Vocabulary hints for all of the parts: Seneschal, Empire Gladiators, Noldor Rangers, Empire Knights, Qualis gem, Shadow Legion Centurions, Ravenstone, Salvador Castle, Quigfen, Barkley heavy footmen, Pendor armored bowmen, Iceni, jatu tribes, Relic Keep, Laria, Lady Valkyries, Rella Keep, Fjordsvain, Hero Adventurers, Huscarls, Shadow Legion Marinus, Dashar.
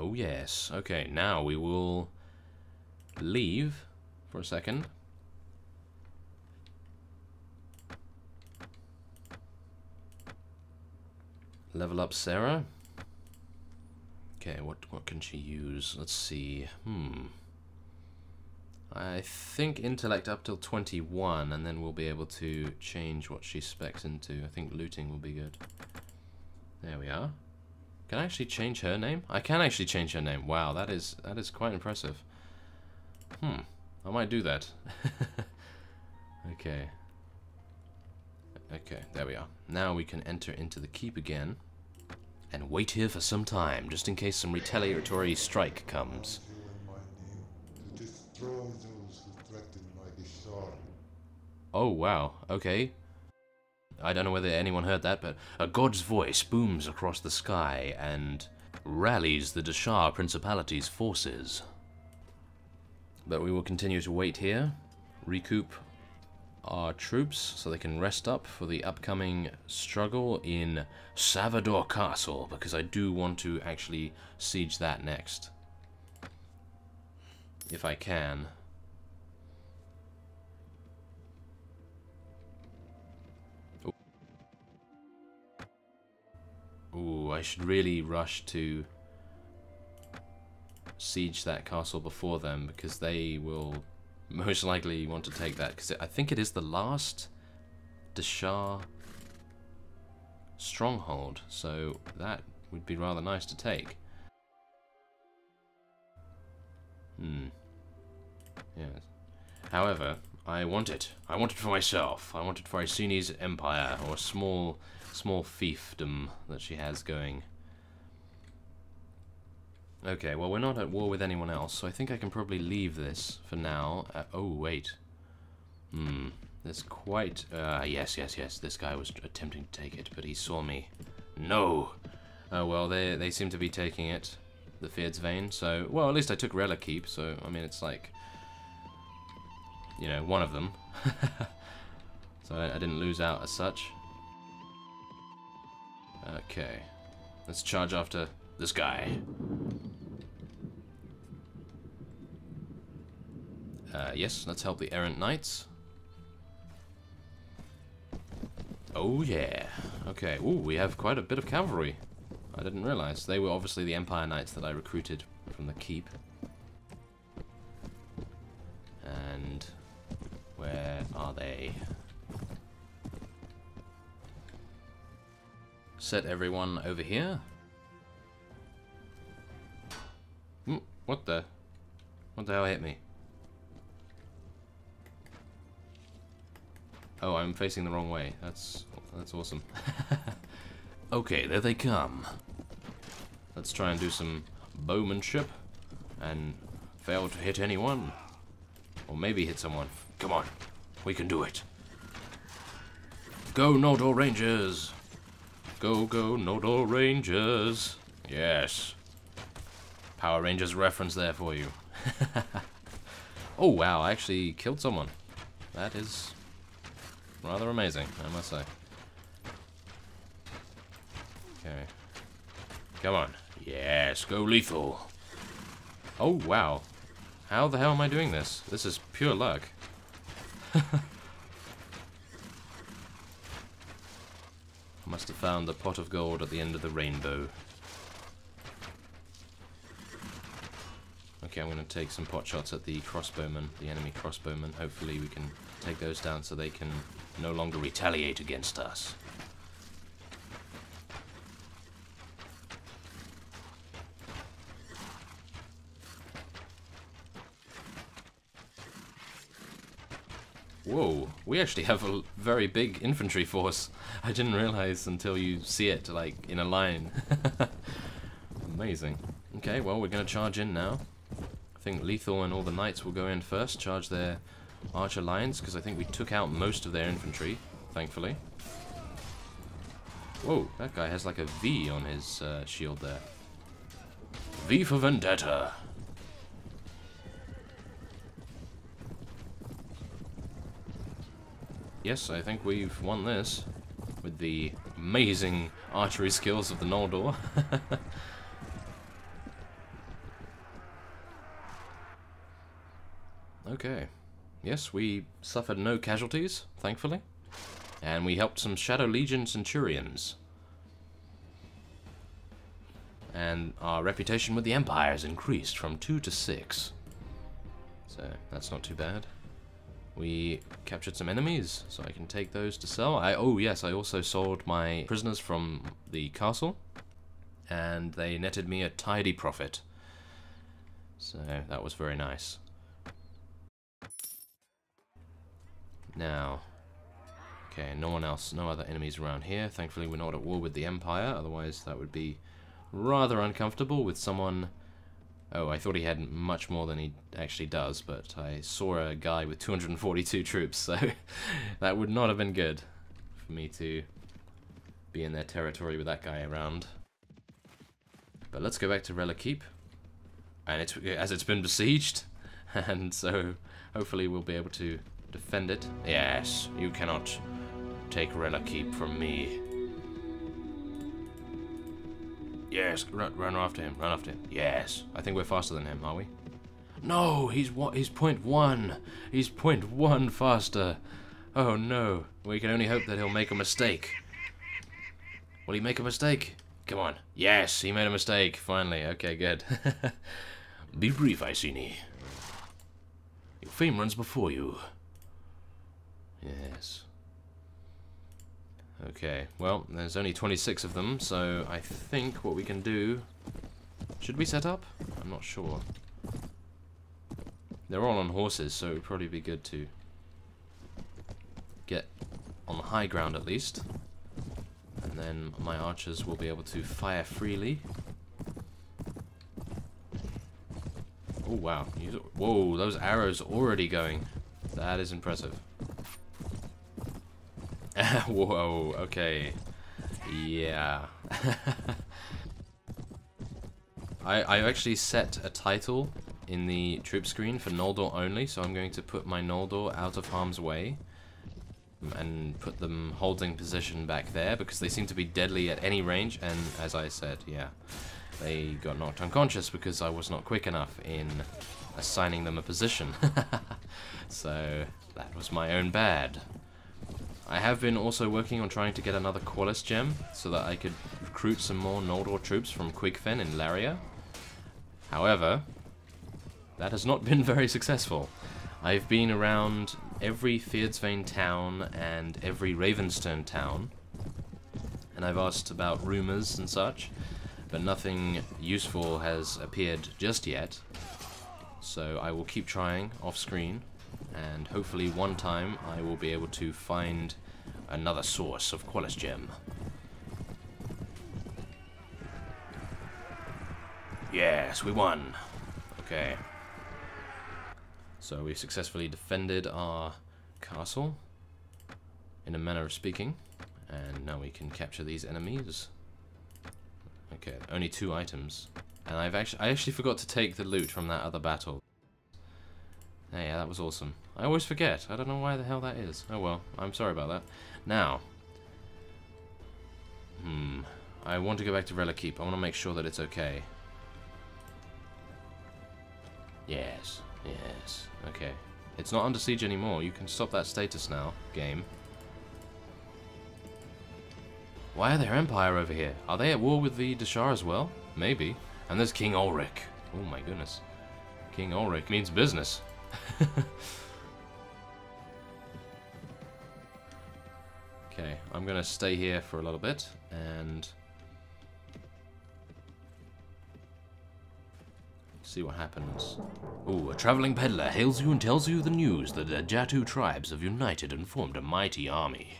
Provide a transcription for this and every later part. Oh yes. Okay, now we will leave for a second. Level up Sarah. Okay, what can she use? Let's see. I think intellect up till 21, and then we'll be able to change what she specs into. I think looting will be good. There we are. Can I actually change her name? I can actually change her name. Wow, that is quite impressive. I might do that. Okay. Okay, there we are. Now we can enter into the keep again. And wait here for some time, just in case some retaliatory strike comes. Oh, wow. Okay. I don't know whether anyone heard that, but a god's voice booms across the sky and rallies the Dashar Principality's forces. But we will continue to wait here, recoup our troops so they can rest up for the upcoming struggle in Salvador Castle, because I do want to actually siege that next. If I can. Ooh, I should really rush to siege that castle before them, because they will most likely want to take that, because I think it is the last Dashar stronghold, so that would be rather nice to take. Yes. However, I want it. I want it for myself. I want it for Iceni's empire, or small fiefdom that she has going. Okay, well, we're not at war with anyone else, so I think I can probably leave this for now. Oh, wait. There's quite... yes, this guy was attempting to take it, but he saw me. No! Oh, well, they seem to be taking it, the Fjordsvain, so... Well, at least I took Relic Keep, so, I mean, it's like... You know, one of them. So I didn't lose out as such. Okay. Let's charge after this guy. Yes, let's help the errant knights. Oh yeah. Okay, ooh, we have quite a bit of cavalry. I didn't realize. They were obviously the Empire Knights that I recruited from the keep. And where are they? Set everyone over here. What the? What the hell hit me? Oh, I'm facing the wrong way. That's awesome. Okay, there they come. Let's try and do some bowmanship and fail to hit anyone. Or maybe hit someone. Come on, we can do it. Go Noldor Rangers! Go, go Noldor Rangers! Yes. Power Rangers reference there for you. Oh wow, I actually killed someone. That is rather amazing, I must say. Okay. Come on. Yes, go lethal. Oh wow. How the hell am I doing this? This is pure luck. I must have found the pot of gold at the end of the rainbow. Okay, I'm going to take some pot shots at the crossbowmen, the enemy crossbowmen. Hopefully we can take those down so they can no longer retaliate against us. Whoa, we actually have a very big infantry force. I didn't realize until you see it, like, in a line. Amazing. Okay, well, we're going to charge in now. I think Lethal and all the knights will go in first, charge their archer lines, because I think we took out most of their infantry, thankfully. Whoa, that guy has like a V on his shield there. V for Vendetta! Yes, I think we've won this with the amazing archery skills of the Noldor. Okay. Yes, we suffered no casualties, thankfully. And we helped some Shadow Legion Centurions. And our reputation with the Empire has increased from 2 to 6. So, that's not too bad. We captured some enemies, so I can take those to sell. Oh yes, I also sold my prisoners from the castle, and they netted me a tidy profit. So that was very nice. Now, okay, no one else, no other enemies around here. Thankfully we're not at war with the Empire, otherwise that would be rather uncomfortable with someone. Oh, I thought he had much more than he actually does, but I saw a guy with 242 troops, so that would not have been good for me to be in their territory with that guy around. But let's go back to Relic Keep, and as it's been besieged, and so hopefully we'll be able to defend it. Yes, you cannot take Relic Keep from me. Yes, run after him, run after him. Yes, I think we're faster than him, are we? No, he's .1. He's .1 faster. Oh no, we can only hope that he'll make a mistake. Will he make a mistake? Come on. Yes, he made a mistake, finally. Okay, good. Be brief, Iceni. Your fame runs before you. Yes. Okay, well, there's only 26 of them, so I think what we can do... Should we set up? I'm not sure. They're all on horses, so it would probably be good to get on the high ground at least. And then my archers will be able to fire freely. Oh, wow. Whoa, those arrows already going. That is impressive. Whoa, okay. Yeah. I actually set a title in the troop screen for Noldor only, so I'm going to put my Noldor out of harm's way and put them holding position back there because they seem to be deadly at any range, and as I said, yeah, they got knocked unconscious because I was not quick enough in assigning them a position. So that was my own bad. I have been also working on trying to get another Qualis gem so that I could recruit some more Noldor troops from Quigfen in Laria. However, that has not been very successful. I've been around every Fjordsvain town and every Ravenstone town, and I've asked about rumours and such, but nothing useful has appeared just yet. So I will keep trying off screen. And hopefully one time I will be able to find another source of Qualis gem. Yes, we won! Okay. So we've successfully defended our castle, in a manner of speaking. And now we can capture these enemies. Okay, only 2 items. And I actually forgot to take the loot from that other battle. Yeah, that was awesome. I always forget. I don't know why the hell that is. Oh well, I'm sorry about that. Now, I want to go back to Relic Keep. I want to make sure that it's okay. Yes, yes, okay. It's not under siege anymore. You can stop that status now, game. Why are there Empire over here? Are they at war with the Dashar as well? Maybe. And there's King Ulrich. Oh my goodness. King Ulrich means business. Okay, I'm gonna stay here for a little bit and see what happens. Ooh, a traveling peddler hails you and tells you the news that the Jatu tribes have united and formed a mighty army.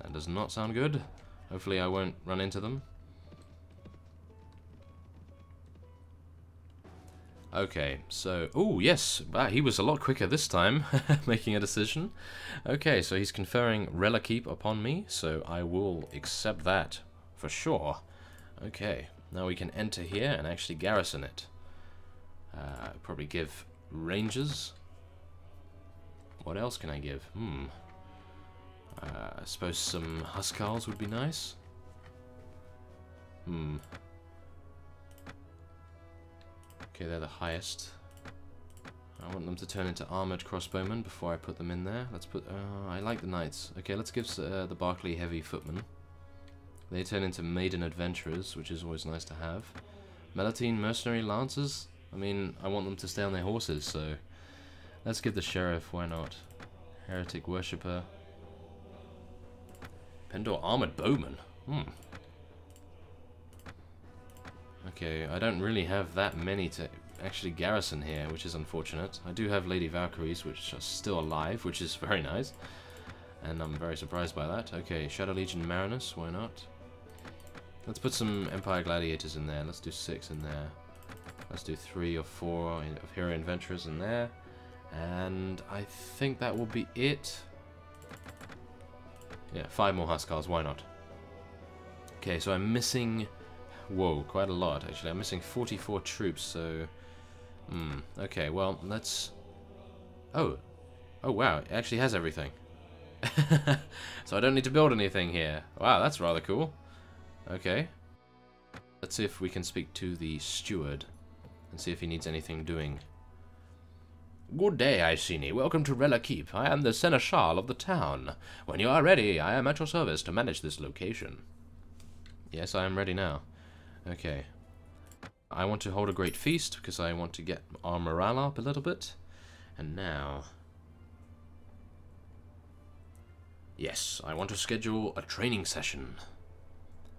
That does not sound good. Hopefully I won't run into them. Okay, so, oh yes, he was a lot quicker this time, making a decision. Okay, so he's conferring Rella Keep upon me, so I will accept that, for sure. Okay, now we can enter here and actually garrison it. Probably give rangers. What else can I give? I suppose some Huscarls would be nice. Okay, they're the highest. I want them to turn into armored crossbowmen before I put them in there. Let's put... I like the knights. Okay, let's give the Barkley heavy footmen. They turn into maiden adventurers, which is always nice to have. Melatine mercenary lancers? I mean, I want them to stay on their horses, so... Let's give the sheriff, why not? Heretic worshipper. Pendor armored bowmen? Hmm. Okay, I don't really have that many to... actually garrison here, which is unfortunate. I do have Lady Valkyries, which are still alive, which is very nice, and I'm very surprised by that. Okay, Shadow Legion Marinus, why not? Let's put some Empire Gladiators in there. Let's do 6 in there. Let's do 3 or 4 of Hero Adventurers in there, and I think that will be it. Yeah, 5 more Huscarls, why not? Okay, so I'm missing, whoa, quite a lot actually. I'm missing 44 troops, so okay, well, let's... Oh wow, it actually has everything. So I don't need to build anything here. Wow, that's rather cool. Okay. Let's see if we can speak to the steward and see if he needs anything doing. Good day, Iceni. Welcome to Rella Keep. I am the Seneschal of the town. When you are ready, I am at your service to manage this location. Yes, I am ready now. Okay. I want to hold a great feast because I want to get our morale up a little bit. And now... Yes, I want to schedule a training session.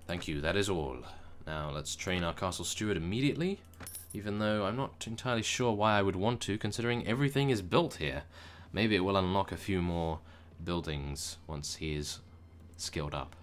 Thank you, that is all. Now let's train our castle steward immediately, even though I'm not entirely sure why I would want to, considering everything is built here. Maybe it will unlock a few more buildings once he is skilled up.